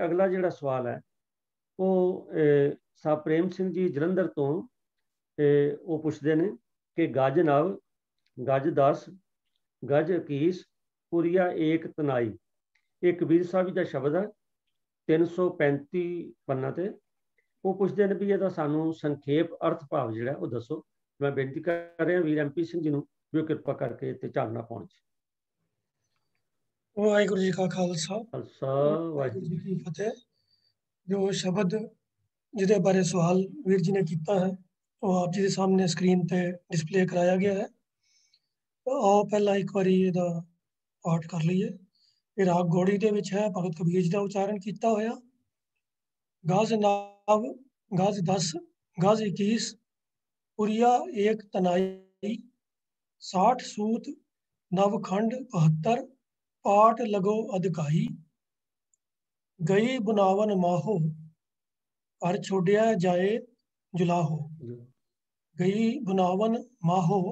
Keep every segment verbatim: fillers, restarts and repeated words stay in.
अगला जिहड़ा सवाल है वो साहब प्रेम सिंह जी जलंधर तो वो पूछते हैं कि गज नव गज दस गज इक्कीस पुरिया एक तनाई। एक कबीर साहब जी का शब्द है तीन सौ पैंती पन्ना ते। वो पुछते हैं भी ये सानू संखेप अर्थ भाव जिहड़ा वो दसो। मैं बेनती कर रहा वीर एम पी सिंह जी नूं भी कृपा करके चालना पहुंच। वाहिगुरु जी का खालसा वाहिगुरु जी की फतेह। जो शब्द जिहदे बारे सवाल वीर जी ने किया है वो आप जी के सामने स्क्रीन पर डिस्पले कराया गया है। आओ पहला एक बार इसदा पाठ कर लीए। राग गौड़ी दे विच है, भगत कबीर जी का उच्चारण किया होया। गज नव गज दस गज इक्कीस पुरिया एक तनाई साठ सूत नवखंड बहत्तर पाठ लगो अदकाई। गई बुनावन माहो घर छोड़िया जाए जुलाहो। गई बुनावन माहो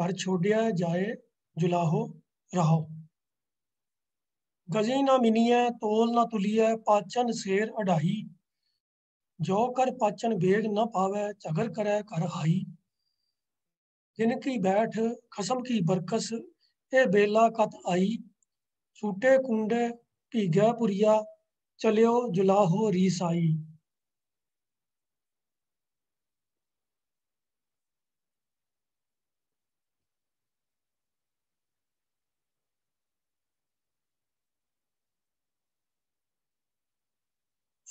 घर छोड़िया जाए जुलाहो रहो। गजी ना मिनिया तोल ना तुलिया पाचन शेर अढ़ाई। जो कर पाचन बेग न पावे झगड़ करे कर हाई। जिनकी बैठ खसम की बरकस ए बेला कत आई। छूटे कुंडे भीगे पुरिया चलियो जुलाहो रीसाई।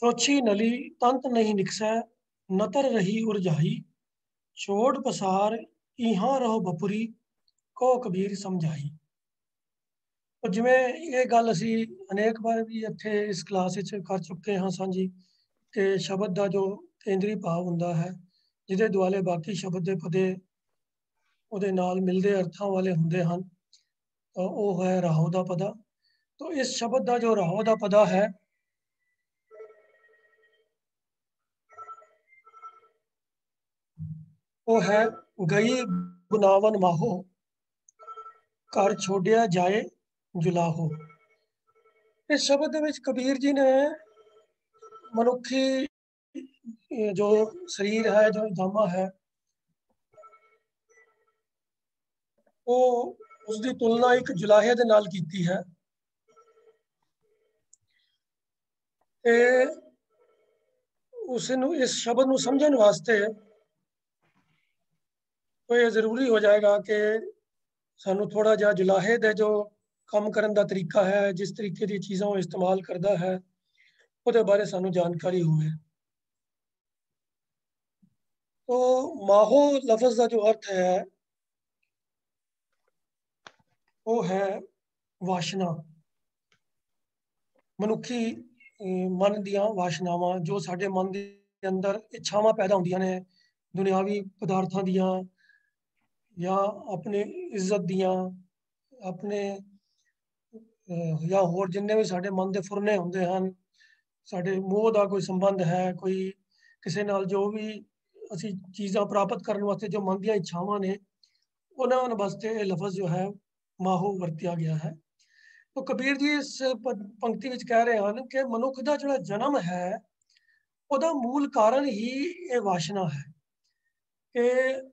सोची नली तंत नहीं निकसे नतर रही उर्जाई। छोड़ पसार इहां रहो बपुरी को कबीर समझाई। तो जिमें ये गल असी अनेक बार भी इत्थे इस क्लास कर चुके हाँ सांझी कि शब्द का जो केंद्री भाव हुंदा है जिहदे दुआले बाकी शब्द के पदे उहदे नाल मिलदे अर्थां वाले हुंदे हन। तो वह है राहो दा पदा। तो इस शब्द का जो राहो दा पदा है वो है गई बुनावन माहो घर छोड़िया जाए जुलाहो। इस शब्द में कबीर जी ने मनुखी जो शरीर है जो जामा है वो उसकी तुलना एक जुलाहे दे नाल कीती है। उसनू इस शब्द को समझने वास्ते तो ये जरूरी हो जाएगा कि सानू थोड़ा जहा जुलाहे दे जो काम करने का तरीका है जिस तरीके की चीज़ों इस्तेमाल करता है उसके बारे सानू जानकारी हुए। तो माहो लफ्ज़ का जो अर्थ है वो है वासना। मनुखी मन दियां वासनावां जो साडे मन दे अंदर इच्छावां पैदा हुंदियां ने दुनियावी पदार्थां दियां या अपने इज्जत दियां अपने या होर जिन्ने भी साडे मन दे फुरने हुंदे हन साडे मोह दा कोई संबंध है कोई किसी नाल जो भी असी चीज़ां प्राप्त करने वास्ते जो मन दियां इच्छावां ने उन्हां वास्ते ये लफज जो है माहो वरतिया गया है। तो कबीर जी इस पंक्ति विच कह रहे हैं कि मनुख दा जिहड़ा जन्म है उहदा मूल कारण ही ये वासना है कि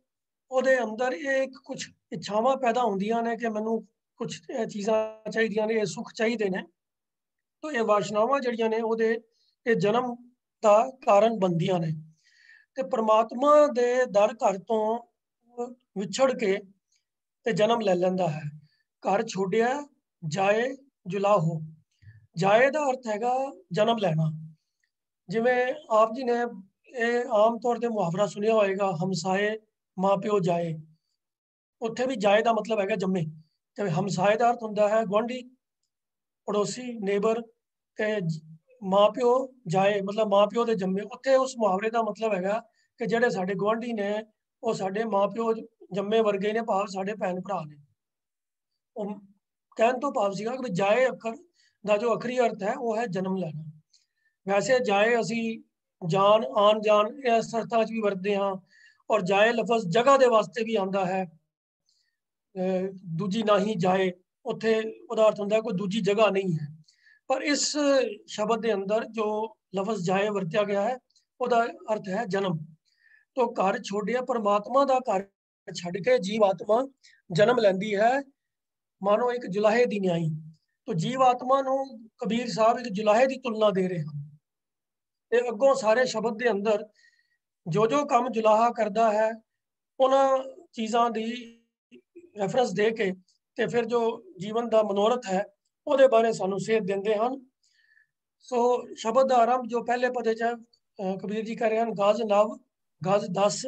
ਉਹਦੇ अंदर ये कुछ इच्छावां पैदा ਹੁੰਦੀਆਂ ਨੇ कि ਮੈਨੂੰ कुछ चीज़ा चाहिए ने सुख चाहिए ने। तो ये वासनावां ਜਿਹੜੀਆਂ ਨੇ ਉਹਦੇ ਇਹ जन्म का कारण बनदियां ने। तो परमात्मा के दर घर तो विछड़ के ते जन्म ले लेंदा है। घर छोड़िया जाए जुलाहो। जाए का अर्थ हैगा जन्म लेना। जिवें आप जी ने यह आम तौर पर मुहावरा सुनिया होएगा हमसाए माँ प्यो जाए। उत्थे भी जाए का मतलब है जम्मे। तो हमसाए का अर्थ होंदा है गुआंढी पड़ोसी नेबर। ते माँ प्यो जाए मतलब माँ प्यो के जम्मे। उत्थे उस मुहावरे का मतलब है कि जिहड़े साडे गुआंढी ने वो साडे माँ प्यो जम्मे वर्गे ने भाव साडे भैन भरा ने। कहण तो भाव सीगा कि जाए अखर का जो आखिरी अर्थ है वह है जन्म लेना। वैसे जाए असी जान आन जान इस अर्थां च भी वरतदे हां और जाए लफज जगह के वास्ते भी आता है। दूजी ना ही जाए उत्थे उदा अर्थ होंदा कोई दूजी जगह नहीं है। और इस शब्द के अंदर जो लफज जाए वरत्या गया है उसका अर्थ है जन्म। तो घर छोड़िया परमात्मा का घर छड़ के जीव आत्मा जन्म लेंदी है मानो एक जुलाहे की न्याई। तो जीव आत्मा नूं कबीर साहब एक जुलाहे की तुलना दे रहे हैं। ते अगों सारे शब्द के अंदर जो जो काम जुलाहा करता है उन्होंने चीज़ों की रेफरेंस दे के ते फिर जो जीवन का मनोरथ है उसके बारे सानू सेध देंदे हन। सो शब्द का आरंभ जो पहले पदे च कबीर जी कह रहे हैं, गाज नव गाज दस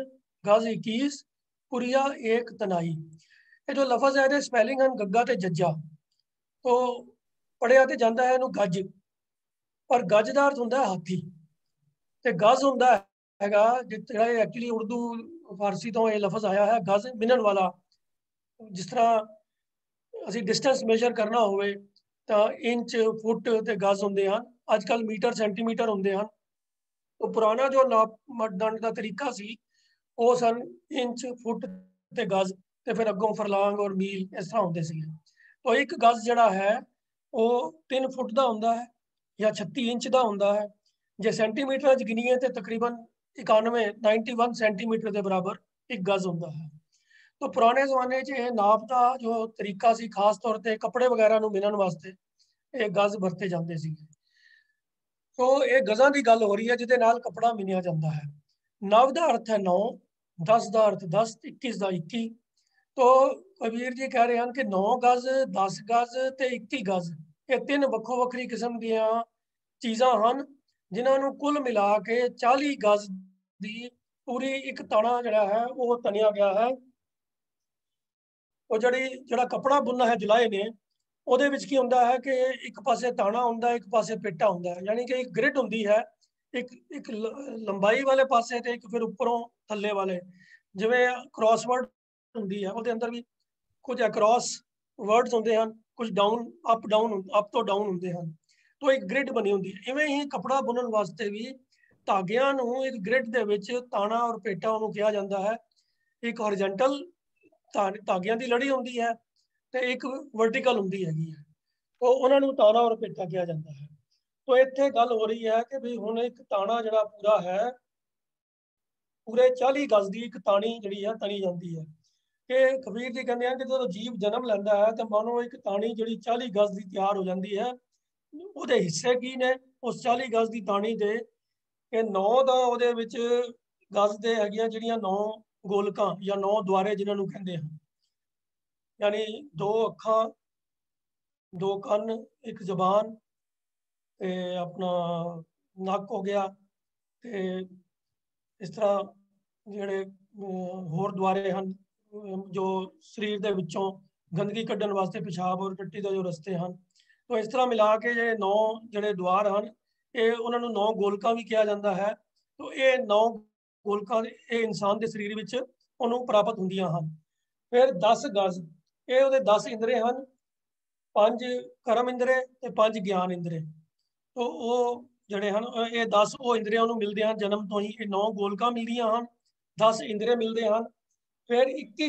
गाज इक्कीस कुरिया एक तनाई। ये जो लफज है ये स्पैलिंग हैं गग्गा ते जज्जा। तो पढ़िया तो जाता है इनू गज, पर गज का अर्थ होंदा है हाथी, तो गज होंदा हैगा जिहड़ा एक्चुअली उर्दू फारसी तो ये लफज आया है गज मिनन वाला। जिस तरह असी डिस्टेंस मेजर करना होवे तो इंच फुट ते गज होंदे हन, अजकल मीटर सेंटीमीटर होंदे हन। तो पुराना जो नाप मतदंड का तरीका सी वो सन इंच फुट ते गज, तो फिर अगों फरलांग और मील इस तरह होंदे सी। तो एक गज जड़ा है वो तीन फुट का होंदा है या छत्ती इंच का होंदा है। जे सेंटीमीटर च गिनीए तो तकरीबन इक्यानवे नाइनटी वन सेंटीमीटर के बराबर एक गज होंदा है। तो पुराने जमाने च यह नाप का जो तरीका सी खास तौर पर कपड़े वगैरह नूं मिलण वास्ते ये गज वरते जाते सी। तो ये गजां की गल हो रही है जिहदे नाल कपड़ा मिनिया जाता है। नव का अर्थ है नौ, दस का अर्थ दस, इक्कीस का इक्की। तो कबीर जी कह रहे हैं कि नौ गज दस गज तो इक्की गज ये तीन वक्खो वक्खरी किस्म दियां चीज़ां हन जिन्होंने कुल मिला के चालीस गज की पूरी एक ताना जिहड़ा है वो तनिया गया है। और जड़ी जड़ा कपड़ा बुनना है जुलाहे ने उहदे विच की हुंदा है कि एक पासे ताना हुंदा एक पासे पेटा हुंदा है, यानी कि एक ग्रिड हुंदी है एक एक लंबाई वाले पासे ते एक फिर उपरों थल्ले वाले। जिवें क्रॉसवर्ड हुंदी है उहदे अंदर भी कुछ अक्रॉस वर्ड्स हुंदे हन, कुछ डाउन अप डाउन अप तो डाउन हुंदे हन। तो एक ग्रिड बनी हुंदी है। इवें ही कपड़ा बुनण वास्ते भी धागियां नूं एक ग्रिड दे विच ताना और पेटा उहनूं कहा जांदा है। एक हॉरिजॉन्टल धागियां की लड़ी होंदी है तो एक वर्टिकल होंदी हैगी है, तो उन्होंने ताना और पेटा किया जाता है। तो इत्थे गल हो रही है कि भी हुण एक ताना जिहड़ा पूरा है पूरे चालीस गज की एक तानी जिहड़ी है तनी जाती है। कि कबीर जी कहते हैं कि जदों जीव जन्म लैंदा है तो मानो एक तानी जिहड़ी चालीस गज की तैयार हो जाती है। उहदे हिस्से की ने उस चालीस गज की तानी दे के नौ दा उहदे विच गज दे हैगियां जिहड़ियां नौ गोलकां या नौ द्वारे जिन्होंने कहते हैं, यानी दो अखां दो कन एक जबान ते अपना नक हो गया ते इस तरह जिहड़े होर द्वारे हैं जो शरीर के विचों गंदगी कड्ढण वास्ते पेशाब और टट्टी का जो रस्ते हैं। तो इस तरह मिला के जे नौ जिहड़े द्वार हैं ये उन्होंने नौ गोलकां भी कहा जाता है। तो ये नौ गोलकां ये इंसान के शरीर विच उन्होंने प्राप्त होंदियां हन। फिर दस गज ये उहदे दस इंद्रे हन, पांच कर्म इंद्रे ते पांच ज्ञान इंद्रे। तो वह जड़े हैं ये दस वो इंद्रे उन्होंने मिलते हैं जन्म तो ही। नौ गोलकां मिलदियां हन, दस इंद्रे मिलते हैं। फिर इक्की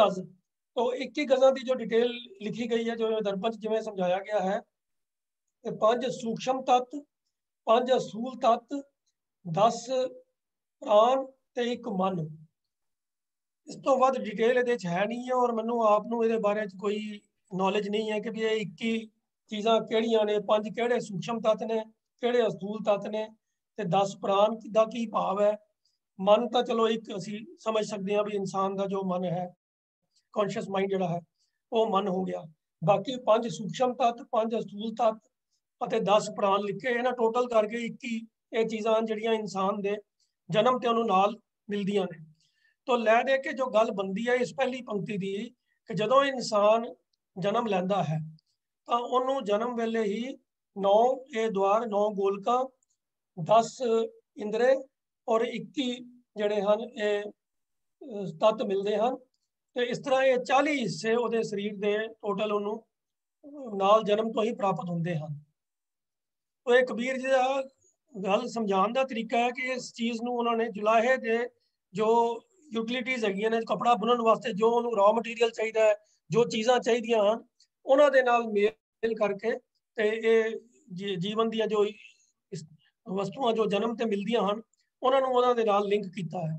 गज, तो इक्की गजां की जो डिटेल लिखी गई है जो दरपंच जिमें समझाया गया है, तो पांच सूक्ष्म तत्त पांच असूल तत्त दस प्राण ते एक मन। इस तो बाद डिटेल ये है नहीं है और मैं आपू ये बारे कोई नॉलेज नहीं है कि भी ये इक्की चीज़ा कि पांच किहड़े सूक्ष्म तत्त ने किहड़े असूल तत्त ने ते दस प्राण दा की भाव है। मन तो चलो एक असी समझ सकते हैं भी इंसान का जो मन है कॉन्शियस माइंड जोड़ा है वो मन हो गया। बाकी पांच सूक्ष्म तत्त पांच असूल तत्त और दस प्राण लिखे इन्हें टोटल करके इक्की ये चीज़ा जिहड़ियां इंसान दे जन्म तो उन्होंने नाल मिलदियां ने। तो लै दे के जो गल बनती है इस पहली पंक्ति की कि जदों इंसान जन्म लैंदा है तो उन्होंने जन्म वेले ही नौ ये द्वार नौ गोलकां दस इंद्रे और इक्की जिहड़े हन ये तत्त मिलते हैं। तो इस तरह ये चालीस हिस्से उहदे शरीर के टोटल उन्होंने नाल जन्म तो ही प्राप्त होंदे हैं। तो ये कबीर जी का गल समझाने का तरीका है कि इस चीज़ नूं उन्होंने जुलाहे के जो यूटिलिटीज़ हैगियां ने कपड़ा बुनण वास्ते जो उन्होंने रॉ मटीरियल चाहिए है जो चीज़ा चाहिए हैं उन्होंने मेल करके तो ये जी, जीवन दिया जो वस्तुआं जो जन्म ते मिलदियां हन उन्हां नूं उन्हां दे नाल लिंक कीता है।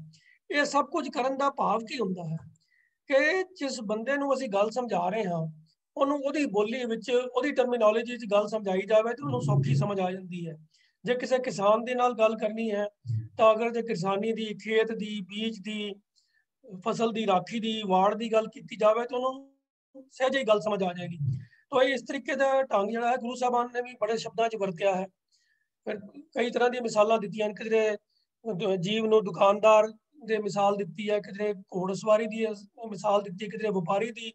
ये सब कुछ करन दा भाव की हुंदा है कि जिस बंदे नूं असीं गल समझा रहे हां उन्हूं उहदी बोली विच उहदी टर्मिनोलॉजी विच गल समझाई जावे ते उहनूं सौखी समझ आ जांदी है। जे किसी किसान दे नाल गल करनी है तो अगर जे किसानी दी खेत दी बीज दी फसल दी राखी दी वाड़ दी गल कीती जावे तो उहनूं सहज ही गल समझ आ जाएगी। तो इस तरीके दा ढंग जिहड़ा है गुरु साहबान ने भी बड़े शब्दां च वरतिया है। फिर कई तरह दी मिसालां दित्तियां किधरे जीव नूं दुकानदार दे मिसाल दित्ती है, किधरे घोड़सवारी दी मिसाल दित्ती है, किधरे व्यापारी दी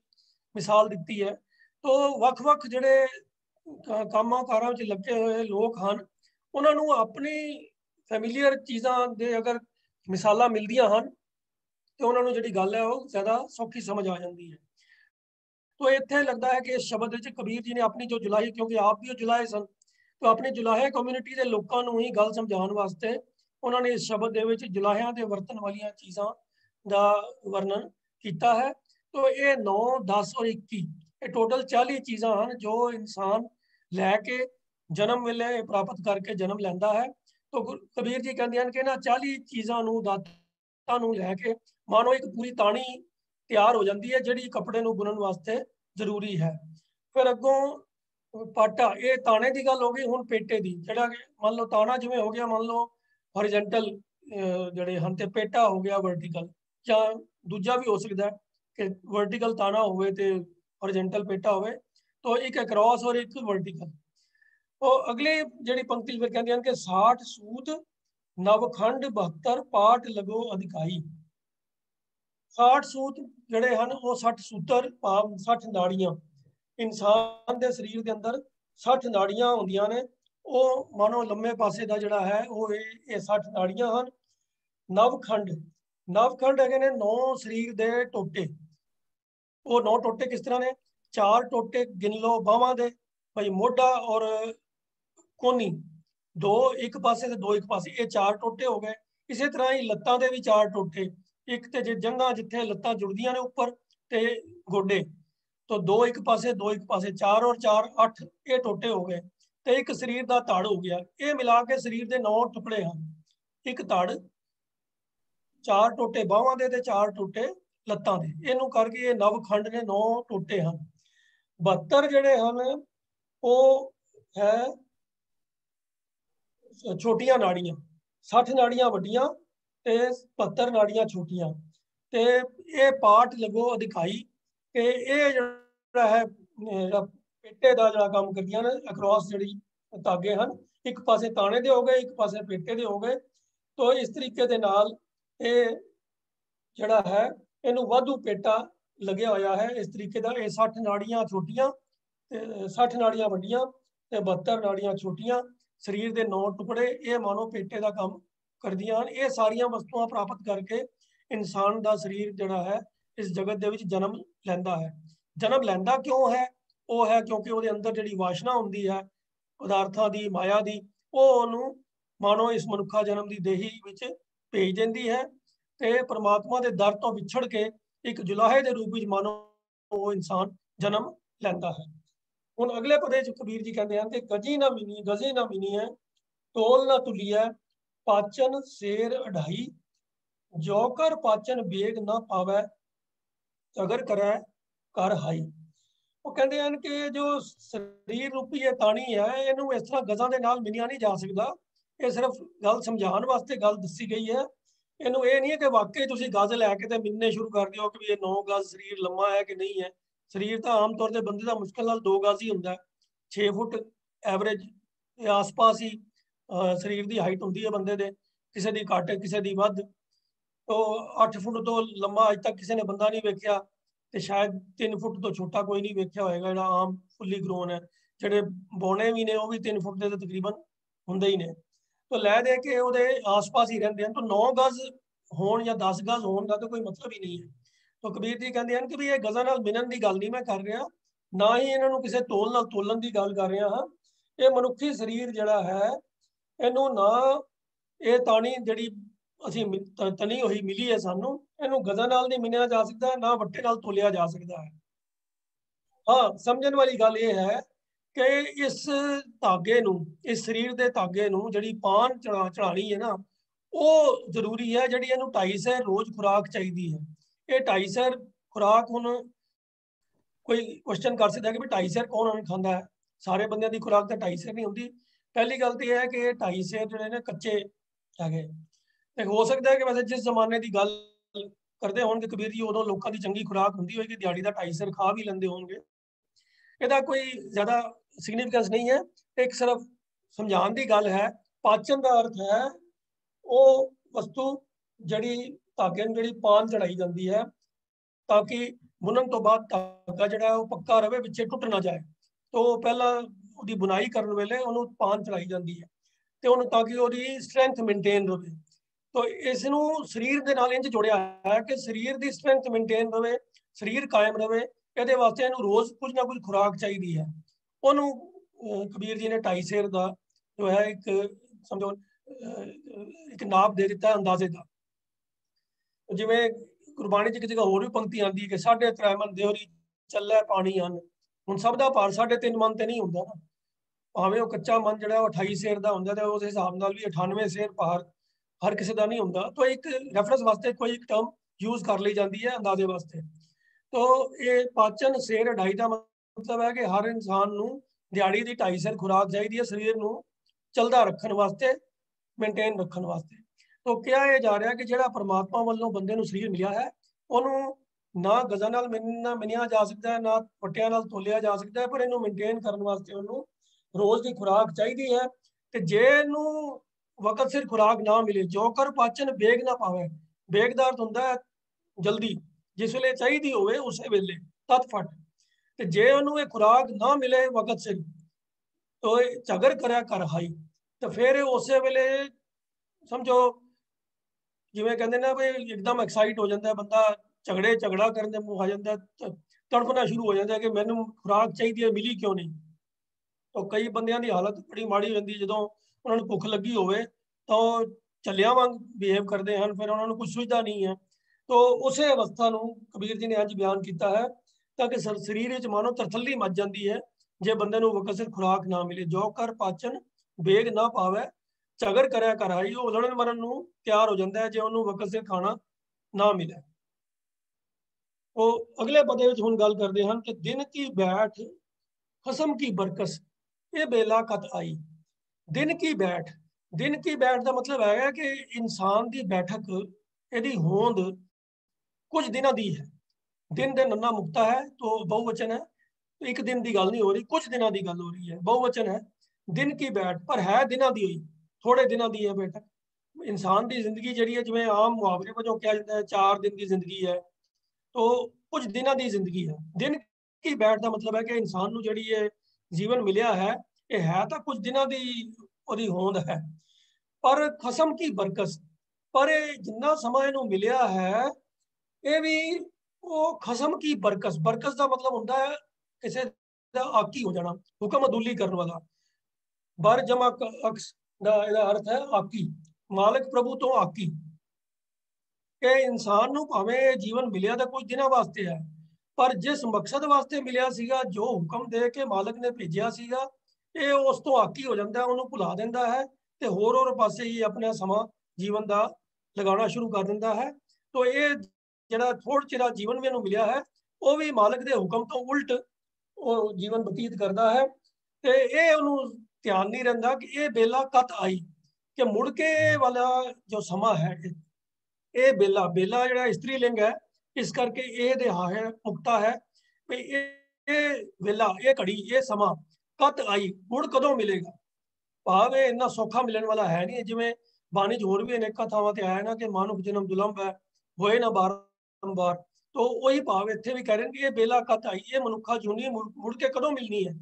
मिसाल दित्ती है। तो ਵੱਖ-ਵੱਖ ਜਿਹੜੇ कामों-कारां च लगे हुए लोग हैं उन्हां नूं अपनी फैमिलियर चीज़ां दे अगर मिसालां मिलदियां हन तो उन्हां नूं जिहड़ी गल है वह ज़्यादा सौखी समझ आ जांदी है। तो इत्थे लगता है कि इस शब्द विच कबीर जी ने अपनी जो जुलाही, क्योंकि आप भी जुलाहे सन, तो अपनी जुलाहे कम्यूनिटी के लोगों को ही गल समझाउण वास्ते उन्होंने इस शब्द दे विच जुलाहियां दे वरतन वालियां चीज़ां दा वर्णन कीता है। तो ये नौ दस और इक्की ये टोटल चालीस चीज़ां हन जो इंसान लैके जन्म वेले प्राप्त करके जन्म लैंदा है। तो कबीर जी कहंदे हन कि इन्हां चालीस चीज़ां नूं दातां नूं लैके मानो एक पूरी ताणी तैयार हो जाती है जिहड़ी कपड़े नूं बुनण वास्ते जरूरी है। फिर अगों पाटा, ये ताने की गल हो गई। हुण पेटे की जिहड़ा मान लो ताना जिवें हो गया, मान लो हॉरिजेंटल जिहड़े हन ते पेटा हो गया वर्टिकल, या दूजा भी हो सकता है कि वर्टिकल ताना होवे ते हॉरिजेंटल पेटा होवे, तो एक अक्रॉस और एक वर्टिकल। तो अगली जिहड़ी पंक्ति फिर कहंदे हन कि साठ सूद नवखंड बहत्तर पाठ लगो अधिकाई। साठ सूत जड़े हैं वो सठ सूतर भाव सठ नाड़ियाँ इंसान के शरीर के अंदर सठ नाड़ियाँ होंदियां ने। वो मानो लम्बे पासे का जड़ा है वो ये सठ नाड़ियाँ हैं। नवखंड नवखंड है ने नौ शरीर के टोटे। वो नौ टोटे किस तरह ने? चार टोटे गिन लो बाहवां दे, भाई मोढ़ा और कोनी, दो एक पासे से दो एक पासे, ये चार टोटे हो गए। इसी तरह ही लत्तां दे भी चार टोटे, एक तो जंघा जिथे लत्तां जुड़दियां ने उपर ते गोडे, तो दो एक पासे दो एक पासे, चार और चार अठ, ये टोटे हो गए। तो एक शरीर का धड़ हो गया। ये मिला के शरीर के नौ टुकड़े हैं। एक धड़, चार टोटे बाहवां दे, चार टोटे लत्तां दे, इनू करके ये नवखंड ने नौ टोटे हैं। बहत्तर जिहड़े हैं वो है छोटियां नाड़ियां, साठ नाड़ियां वड्डियां ते बहत्तर नाड़ियां छोटियां। ते ये पाठ लगो अधिकाई, ते ये जिहड़ा है पेटे का जिहड़ा काम करदियां ने अक्रॉस जिहड़ी धागे हैं, एक पासे ताने दे हो गए एक पासे पेटे दे हो गए। तो इस तरीके दे नाल ये जिहड़ा है इहनूं वाधू पेटा लग्या होया है। इस तरीके दा ये साठ नाड़ियां छोटियां ते साठ नाड़ियां वड्डियां ते बहत्तर नाड़ियां छोटियां, शरीर दे नौ टुकड़े, ये मानो पेटे का काम करदियां हन। ये सारियां वस्तुआं प्राप्त करके इंसान का शरीर जिहड़ा है इस जगत दे विच जन्म लैंदा है। जन्म लैंदा क्यों है? वो है क्योंकि उहदे अंदर जिहड़ी वासना हुंदी है पदार्थां दी, माया दी, वो उहनूं मानो इस मनुखा जन्म दी देही विच भेज दिंदी है। ते परमात्मा दे दर तों विछड़ के एक जुलाहे दे रूप विच मानो वो इंसान जन्म लैंदा है। हुण अगले पदे च कबीर जी कहंदे हन कि गजी ना मिनी गजी ना मिनी है तोल ना तुली है पाचन सेर अढ़ाई जोकर पाचन बेग ना पावे अगर करे कर हाई। वो कहते हैं कि जो शरीर रूपी ये ताणी है इनू इस तरह गज़ां दे नाल मिनिया नहीं जा सकता। ये सिर्फ गल समझाने वास्ते गल दसी गई है। इनू ये नहीं है कि वाकई तुसीं गज़ लैके ते मिन्ने शुरू कर दिओ कि ये नौ गज़ शरीर लम्मा है कि नहीं है। शरीर तो आम तौर पर बंदे का मुश्किल नाल दो गज़ ही हुंदा है, छे फुट एवरेज आस पास ही शरीर की हाइट होंगी है बंदे दे, किसी की घट किसी की वध। तो अठ फुट तो लंबा अज तक किसी ने बंदा नहीं वेख्या, तो शायद तीन फुट तो छोटा कोई नहीं वेख्या होएगा जिहड़ा आम फुली ग्रोन है। जिहड़े बौने भी ने वो भी तीन फुट के तो तकरीबन हुंदे ही ने। तो लै दे के उहदे आस पास ही रहिंदे हन। तो नौ गज होण या दस गज होण दा तो कोई मतलब ही नहीं है। तो कबीर जी कहंदे हन कि भी ये गज़ां नाल मिलण दी गल नहीं मैं कर रहा, ना ही इन्हां नूं किसी तोल नाल तोलन की गल कर रहा हाँ। ये मनुखी शरीर जिहड़ा है ਇਹਨੂੰ ना ਇਹ ਤਾਣੀ ਜਿਹੜੀ ਅਸੀਂ ਤਣੀ ਹੋਈ ਮਿਲੀ ਹੈ ਸਾਨੂੰ ਇਹਨੂੰ ਗਜ਼ਾ ਨਾਲ ਨਹੀਂ ਮਿਨਿਆ ਜਾ ਸਕਦਾ, ਨਾ ਵੱਟੇ ਨਾਲ ਤੋਲਿਆ ਜਾ ਸਕਦਾ ਹੈ। ਹਾਂ, ਸਮਝਣ ਵਾਲੀ ਗੱਲ ਇਹ ਹੈ कि इस धागे नूं इस शरीर के धागे नूं जिहड़ी पान चढ़ा चढ़ानी है ना वो जरूरी है। जिहड़ी इहनूं ढाई सै रोज खुराक चाहिदी है। ये ढाई सै खुराक हुण कोई क्वेश्चन कर सकता है कि ढाई सै कौन खाता है? सारे बंदियां दी खुराक तां ढाई सै नहीं हुंदी। पहली गल तो यह है कि ढाई सै जिहड़े ने कच्चे है। हो सकता है कि वैसे जिस जमाने की गल करते हो कबीर जी उदों लोगों की चंगी खुराक होंगी होगी, दिहाड़ी का ढाई सर खा भी लेंदे होंगे। इहदा कोई ज़्यादा सिग्नीफिकेंस नहीं है, एक सिर्फ समझाने की गल है। पाचन का अर्थ है वो वस्तु जिहड़ी धागे नूं जिहड़ी पान चढ़ाई जाती है ताकि बुनन तो बाद धागा जिहड़ा है वो पक्का रहे, पिछे टुट ना जाए। तो पहला उसकी बुनाई करन वेले उहनूं पान चढ़ाई जाती है ते उहनूं ताकि उसकी स्ट्रेंथ मेनटेन रहे। तो इसनू शरीर के नाल इंज जोड़िया है कि शरीर की स्ट्रेंथ मेनटेन रहे, शरीर कायम रहे। ये वास्ते इनू रोज़ कुछ ना कुछ खुराक चाहिए है। उन्हों कबीर जी ने ढाई सेर का जो है एक समझो एक नाप दे दिता है अंदाजे का। जिमें गुरबाणी च एक जगह होर भी पंक्ति आती है कि साढ़े त्रै मन देहरी चलै पानी अन्न। हुण सब का भार साढ़े तीन मन तो नहीं होंदा ना, भावें वो कच्चा मन जिहड़ा वो अठाई सेर का होंदा ते उस हिसाब नाल भी अठानवे सेर भार हर किसी का नहीं होंदा। तो एक रेफरेंस वास्ते कोई एक टर्म यूज़ कर ली जाती है अंदाजे वास्ते। तो ये पाचन सेर ढाई का मतलब है कि हर इंसान नूं दिहाड़ी की ढाई सेर खुराक चाहिए है, शरीर को चलदा रखन वास्ते, मेनटेन रखन वास्ते। तो क्या ये जा रहा है कि जिहड़ा परमात्मा वालों बंदे नूं शरीर मिलिया है उन्होंने ना गज़ा नाल मिन्ना मिनिया जा सकता है, ना पट्टियां नाल तोलिया जा सकता है, पर इहनूं मेनटेन करन वास्ते उन्होंने रोज़ की खुराक चाहिए है। तो जे इहनूं वक्त सिर खुराक ना मिले जो कर पाचन बेग ना पावे। बेग दा अर्थ हुंदा है जल्दी, जिस वेले चाहिदी होवे उस वेले तत फट। ते जे उहनूं ये खुराक ना मिले वक्त सिर तो झगड़ करिया कर हाई, तो फिर उस वेले समझो जिवें कहंदे ना भी एकदम एक्साइट हो जाता है बंदा, झगड़े झगड़ा करन दे मुंह आ जाता, तड़फना शुरू हो जाता है कि मैनूं खुराक चाहिदी है मिली क्यों नहीं। तो कई बंदियां दी हालत बड़ी माड़ी हो जाती है जदों उन्होंने भुख लगी होवे तो चलिया वांग बिहेव करते हैं, फिर उन्होंने कुछ सुझदा नहीं है। तो उस अवस्था को कबीर जी ने अज बयान किया है ताकि शरीर में मानो तरथली मच जाती है जे बंदे नूं वक्त सिर खुराक ना मिले। जो कर पाचन बेग ना पावे झगड़ करिया कर आई, वो लड़न मरन नूं तैयार हो जाता है जे उन्होंने वक्त सिर खाना ना मिले। तो अगले पदे विच हुण गल करते हैं कि दिन की बैठ खसम की बरकस ये बेला कत आई। दिन की बैठ, दिन की बैठ का मतलब है कि इंसान की बैठक यदि होंद कुछ दिन की है। दिन दे नन्ना मुक्ता है तो बहुवचन है, तो एक दिन की गल नहीं हो रही, कुछ दिनों की गल हो रही है, बहुवचन है। दिन की बैठ पर है दिनों की हुई, थोड़े दिनों की है बैठक। इंसान की जिंदगी जिहड़ी है जिवें आम मुहावरे वजों कहा जाता है चार दिन की जिंदगी है, तो कुछ दिनों की जिंदगी है। दिन की बैठ का मतलब है कि इंसान नूं जिहड़ी है जीवन मिलिया है ये है तो कुछ दिनों की होंद है, पर खसम की बरकस पर जिन्ना समा इनू मिलिया है ये भी वो खसम की बरकस। बरकस का मतलब होता है किसी का आकी हो जाना, हुक्म अदूली करने वाला। बर जमा अक्स का अर्थ है आकी, मालिक प्रभु तो आकी। ये इंसान नू भावें जीवन मिलिया तो कुछ दिनों वास्ते है, पर जिस मकसद वास्ते मिलिया सीगा जो हुक्म दे के मालिक ने भेजिया सीगा ये उस तो आकी हो जाता है, उन्होंने भुला देता है तो होर होर पासे ही अपना समा जीवन का लगाना शुरू कर दिता है। तो ये जो थोड़ा चिरा जीवन में मिलिया है वह भी मालिक के हुक्म तो उल्ट जीवन बतीत करता है। तो ये उन्होंने ध्यान नहीं रहा कि यह बेला कत आई कि मुड़ के वाला जो समा है ये बेला बेला जो स्त्री लिंग है, इस करके ये देहा है मुक्ता है भी ये वेला ये घड़ी ये समा कत आई मुड़ कदों मिलेगा। भाव ये इन्ना सौखा मिलने वाला है नहीं। जिवें बाणी च होर भी अनेक थावां ते आया ना कि मानुख जन्म जुलम है होए ना बारंबार, तो वही भाव इत्थे भी कह रहे हैं कि ये बेला कत आई, ये मनुखा जूनी मुड़ के कदों मिलनी है।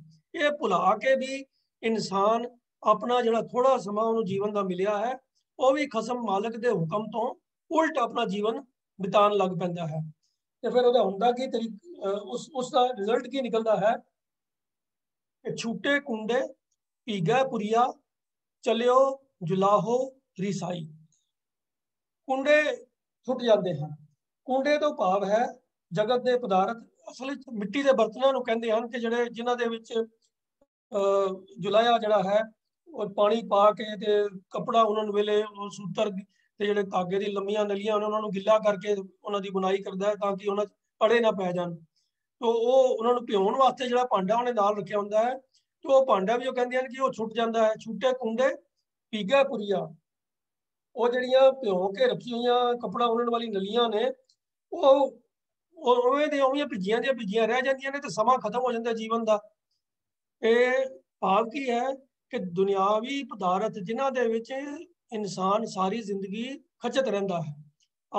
ये भुला के भी इंसान अपना जिहड़ा थोड़ा समा उहनूं जीवन का मिलिया है वह भी खसम मालिक के हुक्म तो उल्ट अपना जीवन बितान लग पैंदा है। तो फिर उहदा हुंदा कि उस उसका रिजल्ट की निकलता है। छूटे कुंडे भीगे पुरिया चलियो जुलाहो रिसाई। कुंडे छुट जाते हैं। कुंडे तो भाव है जगत के पदार्थ, असल मिट्टी के बर्तनों कहते हैं कि जिन्होंने जुलाया जड़ा है और पानी पा के ते कपड़ा उन्होंने वेले सूतर ते जिहड़े धागे दी लंबियां नलियां उन्होंने गिला करके उन्हों की बुनाई करता है ताकि उन्होंने अड़े ना पै जान। तो उन्होंने पिउण वास्ते जिहड़ा भांडा उन्हें नाल रखिया हुंदा है तो वह भांडा भी कहते हैं कि वह छुट जाता है। छुट्टे कुंडे पीघा पुरिया वो जिहड़ियां पिओ के रखी हुई कपड़ा उन्हण वाली नलियां ने उवें दे उवें भिजियां दियां भिजियां रह जांदियां ने ते समां खत्म हो जाता जीवन का। ਇਹ ਭਾਵ ਕੀ है कि दुनियावी पदार्थ जिन्हां दे विच इंसान सारी जिंदगी खचत रहिंदा है,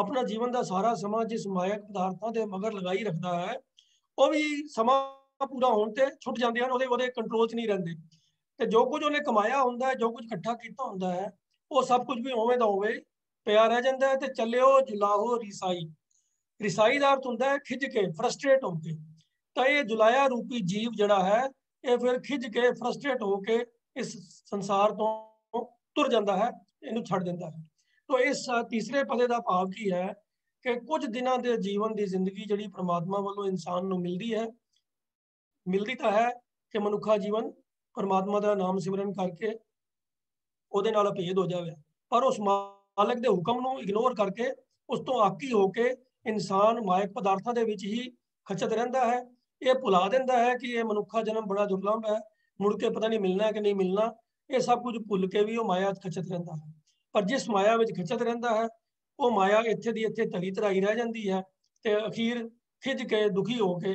अपना जीवन का सारा समा जिस मायक पदार्थों के मगर लगाई रखता है वह भी समा पूरा होने ते छुट जाते हैं, वो कंट्रोल च नहीं रहिंदे ते जो कुछ उन्हें कमाया हुंदा है जो कुछ इकट्ठा किया हुंदा है वह सब कुछ भी उवें दा उवें पिया रह जांदा है। ते चलिओ जुलाहो रिसाई, रिसाई का अर्थ हुंदा है खिज के फ्रस्ट्रेट होके। तो यह जुलाया रूपी जीव जिहड़ा है ये फिर खिज के फ्रस्ट्रेट होके इस संसार तो तुर जाता है, इनू छड़ देता है। तो इस तीसरे पदे का भाव की है कि कुछ दिनों के जीवन की जिंदगी जी परमात्मा वालों इंसान को मिलती है, मिलती तो है कि मनुखा जीवन परमात्मा का नाम सिमरन करके उहदे नाल भेद हो जाए, पर उस मालिक के हुक्म को इग्नोर करके उस तो आकी होके इंसान मायक पदार्थों के विच ही खचत रहिंदा है। ये भुला देता है कि यह मनुखा जन्म बड़ा दुर्लभ है, मुड़ के पता नहीं मिलना है कि नहीं मिलना। ये सब कुछ भुल के भी वो माया खचत रहिंदा है, पर जिस माया में खचत रहिंदा है वो माया इत्थे दी इत्थे तरी तराई रह जाती है ते अखीर खिज के दुखी होके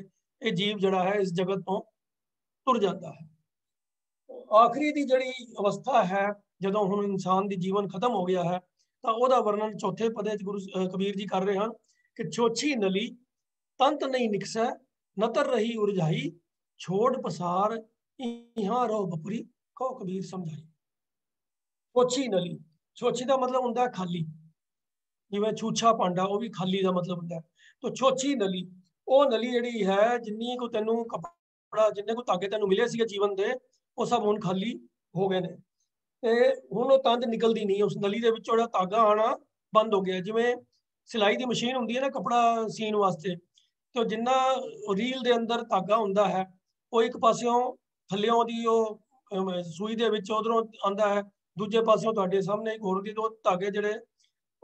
ये जीव जड़ा है इस जगत तो तुर जाता है। आखिरी दी जड़ी अवस्था है जदों हुण इंसान दी जीवन खत्म हो गया है तो उहदा वर्णन चौथे पदे च गुरु कबीर जी कर रहे हैं कि छोछी नली तंत नहीं निकसै नतर रही उरझाई छोड़ पसार इहां रहो बपुरी कहो कबीर समझाई। छोछी नली, छोछी का मतलब होता है खाली, जिवें छूछा भांडा वह भी खाली का मतलब होता है। तो छोछी नली वो नली जिहड़ी है जिन्नी को तैनूं कपड़ा जिन्ने को धागे तैनूं मिले सीगे जीवन के वो सब हुण खाली हो गए ने, हुण तंद निकलदी नहीं, उस नली दे विचों जिहड़ा धागा आना बंद हो गया। जिवें सिलाई की मशीन हुंदी है ना कपड़ा सीन वास्ते, तो जिन्ना रील के अंदर धागा होंदा है वो एक पास्यों थल्लियों दी वो सूई दे विच उधरों आंदा है, दूजे पास्यों तुहाडे सामने एक होर दी दो धागे जिहड़े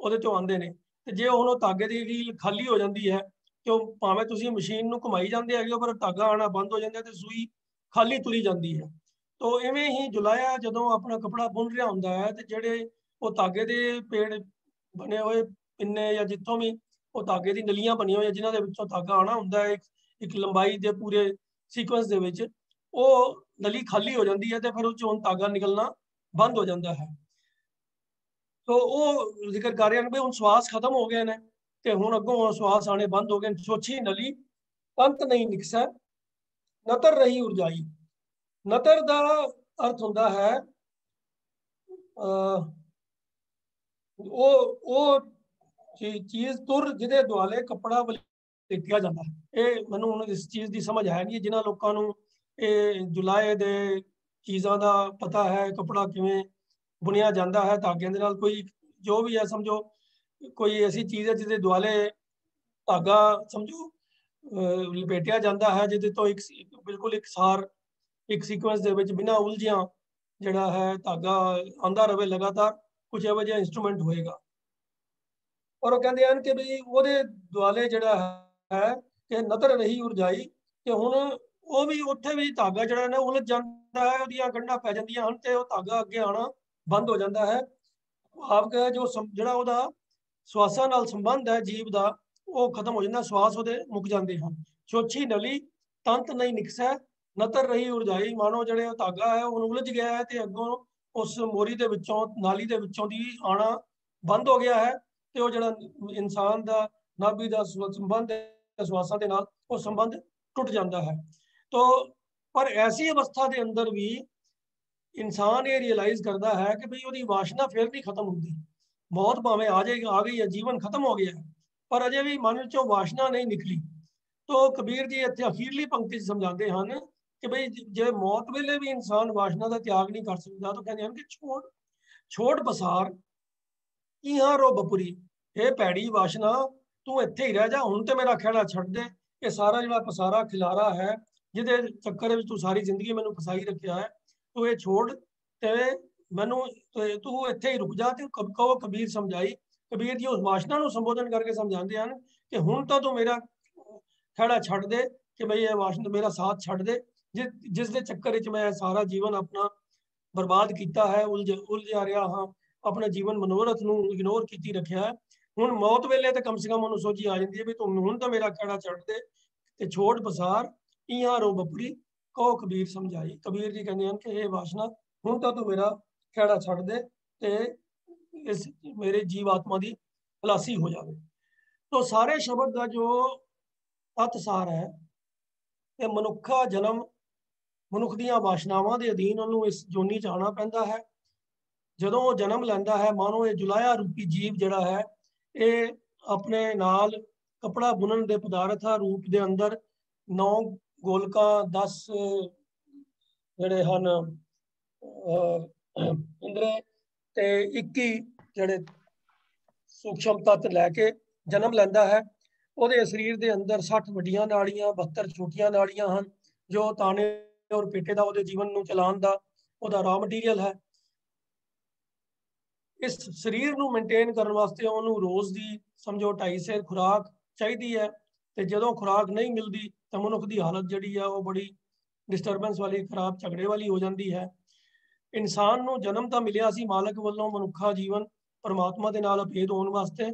उहदे चों आंदे ने। ते जे हुण धागे दी रील खाली हो जाती है तो भावें तुसीं मशीन नूं घुमाई जांदे हैगे पर धागा आना बंद हो जाता है तो सूई खाली तुरी जाती है। तो इवें ही जुलाया जदों अपना कपड़ा बुन रहा होंदा है तो जिहड़े वो धागे दे पेड़ बने हुए पिन्ने या जितों भी वो धागे की नलियां बनिया हुई जिन्हों के धागा आना होंदा है एक, एक लंबाई के पूरे सीकुएंस दे विच वो नली खाली हो जाती है तो फिर उस धागा निकलना बंद हो जाता है। तो वो जिक्र कर रहे हैं भी हम श्वास खत्म हो गए हैं तो हूँ अगों श्वास आने बंद हो गए। छोछी नली अंत नहीं निकसै नतर रही उरझाई, नतर का अर्थ होंदा है अः वो, वो चीज तुर जिहदे दुआले कपड़ा वलेटिया जाता है। ये मैनूं हुण इस चीज़ की समझ है नहीं, जिन्हां लोकां नूं जुलाए दे चीज़ां का पता है कपड़ा किवें बुनिया जाता है धागे दे नाल, कोई जो भी है समझो कोई ऐसी चीज़ है जिहदे दुआले धागा समझो लपेटिया जाता है जिहदे तो एक बिल्कुल एक सार एक सीकुएंस दे विच बिना उलझिया जिहड़ा है धागा आंदा रहे लगातार, कुछ इहो जिहा इंस्ट्रूमेंट होएगा। और कहते हैं कि भी वोदे दुआले जड़ा है कि नतर रही उरझाई कि हुण वो भी उत्थे भी धागा जड़ा ना उलझ जाता है, उहदियां गंढां पै जांदियां हन ते धागा अगे आना बंद हो जाता है। आप कह जो जड़ा उहदा श्वासां नाल संबंध है जीव का वो खत्म हो जाता, श्वास उहदे मुक जाते हैं। छोछी नली तंत नहीं निकसै नतर रही उरझाई, मानो जिहड़े धागा है उहनूं उलझ गया है ते अगों उस मोरी दे विचों नाली दे विचों दी आना बंद हो गया है ते वो जिहड़ा इंसान का नाभि का संबंध श्वासां दे नाल वो संबंध टुट जाता है। तो पर ऐसी अवस्था के अंदर भी इंसान ये रियलाइज करता है कि भाई उसकी वासना फिर नहीं खत्म होती, मौत भावें आ जाएगी आ गई है जीवन खत्म हो गया है पर अजे भी मन चो वासना नहीं निकली। तो कबीर जी इत्थे अखीरली पंक्ति समझाते हैं कि भाई जे मौत वेले भी इंसान वासना का त्याग नहीं कर सकता तो कहते हैं कि छोड़ छोड़ पसार इहां रो बपुरी, हे भैड़ी वासना तू इत्थे ही रह जा, हुण ते मेरा खेड़ा छड़ दे। ये सारा जिहड़ा पसारा खिलारा है जिहदे चक्कर विच तू सारी जिंदगी मैनू फसाई रखिया है, तू ये छोड़ ते मैनू तू इत्थे ही रुक जा। ते कहो कबीर समझाई, कबीर जी उस वासना नू संबोधन करके समझाते हैं कि हुण तां तू मेरा खड़ा छड्ड दे, कि भाई ये वासना मेरा साथ छड्ड दे, जिस जिस दे चक्कर विच मैं सारा जीवन अपना बर्बाद किया है, उलझ उलझा रहा हाँ, अपना जीवन मनोरथ नू इग्नोर की रखिया है। हुण मौत वेले तो कम से कम उन्होंने सोची आ जाती है भी तू हुण तां मेरा खड़ा छड्ड दे ते छोड़ पसार इहां रो बपरी कहो कबीर समझाई। कबीर जी कहते हैं कि हे वासना हुण तां तू मेरा खड़ा छड्ड दे ते इस मेरे जीव आत्मा की खलासी हो जाए। तो सारे शब्द का जो तत्सार है कि मनुखा जन्म मनुख दियां वासनावां दे अधीन उन्होंने इस जोनी च आना पैंदा है। जदों जन्म लैंदा है मानो ये जुलाया रूपी जीव जिहड़ा है ये अपने नाल कपड़ा बुनन दे पदार्थां रूप दे अंदर नौ गोलकां दस जिहड़े हन इंद्रे ते इक्की जिहड़े सूक्ष्म तत्त लैके जन्म लैंदा है। उहदे शरीर दे अंदर साठ वड्डियां नाड़ियां बहत्तर छोटियां नाड़ियां हन जो ताने और पेटे दा उहदे जीवन नूं चलाउण दा उहदा रॉ मटीरियल है। इस शरीर नूं मेनटेन करन वास्ते उहनूं रोज़ दी समझो ढाई सेर खुराक चाहीदी है ते जदों खुराक नहीं मिलदी तां मनुख दी हालत जिहड़ी है वो बड़ी डिस्टरबेंस वाली खराब झगड़े वाली हो जाती है। इंसान नूं जन्म तां मिलिया सी मालक वल्लों मनुखा जीवन परमात्मा दे नाल अभेद होण वास्ते,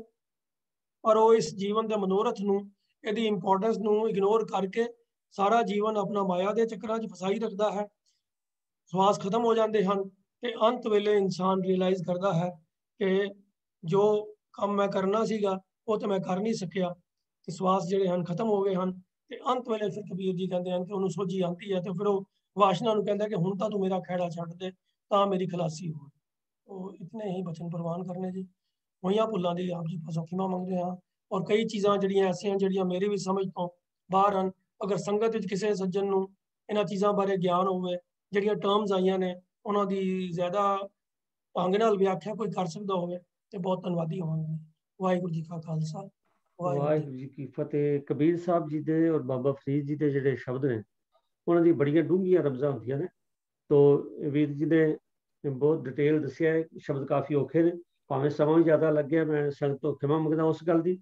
पर वो इस जीवन दे मनोरथ नूं इहदी इंपोर्टेंस नूं इग्नोर करके सारा जीवन अपना माया दे चक्करां च फसाई रखदा है। स्वास खत्म हो जाते हैं ਤੇ अंत वेले इंसान रियलाइज करता है कि जो काम मैं करना सीगा वो तो मैं कर नहीं सकिया, स्वास जिहड़े हन खत्म हो गए हैं। ते अंत वेले फिर कबीर जी कहते हैं कि उन्होंने सोझी आती है तो फिर वो वासना नूं कहता है कि हुण तां तू मेरा खैड़ा छड्ड दे तां मेरी खलासी हो। तो इतने ही बचन प्रवान करने जी होईआं भुल्लां दी आप जी पासों खिमा मंगदे हां। और कई चीज़ां जिहड़ियां ऐसियां जिहड़ियां मेरे भी समझ तों बाहर हन। अगर संगत विच किसी सज्जन नूं इन्हां चीज़ां बारे ज्ञान होवे जिहड़ियां टर्म्स आईआं ने उन्हों की ज्यादा ढंग नाल व्याख्या कोई कर सकता होवे ते बहुत धन्नवादी होवांगे। वाहिगुरू जी का खालसा वाहिगुरू जी की फतेह। कबीर साहब जी दे और बाबा फरीद जी दे जिहड़े शब्द ने उन्हों दी बड़ियां डूंघियां रब्जां हुंदियां ने। तो वीर जी ने बहुत डिटेल दसिया है, शब्द काफ़ी औखे ने, भावें समां भी ज़्यादा लग गया, मैं संगत तो खिमा मंगदा उस गल दी।